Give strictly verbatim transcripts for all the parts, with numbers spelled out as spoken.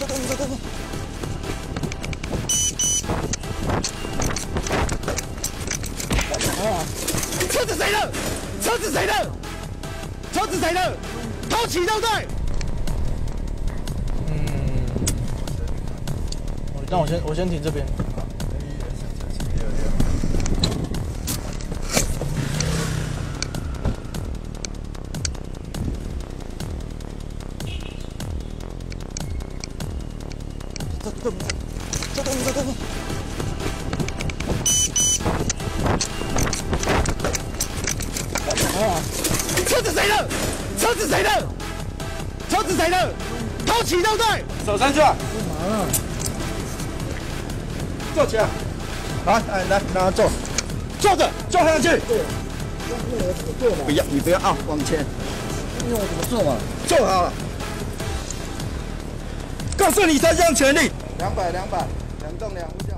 走走走走走。车子谁的？车子谁的？车子谁的？偷骑对不对？嗯，那我先我先停这边。 起，对不对？手伸去。干嘛？坐起来。来，来，来，拿坐。坐着，坐上去。对。坐嘛。不要，你不要啊，往前。那我怎么坐嘛？坐好了。告诉你三项权利。两百，两百，两重两无效。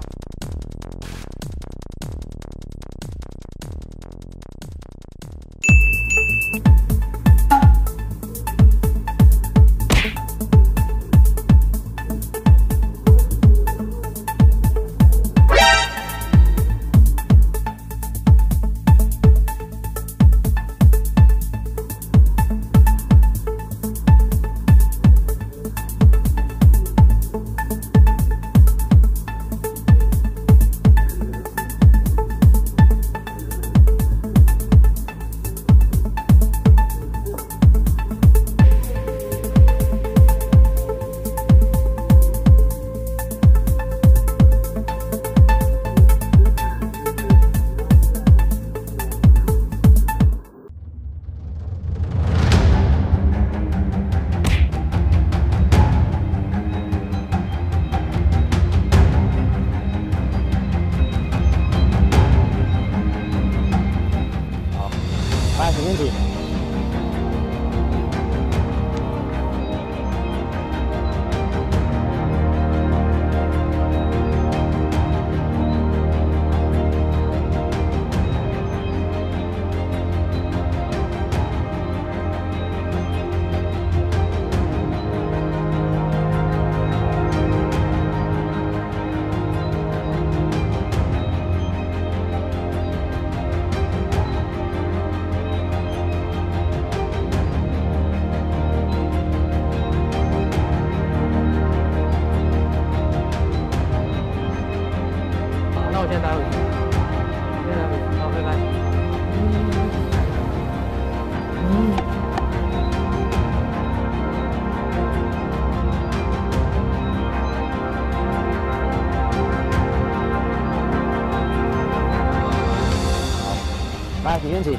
没问题。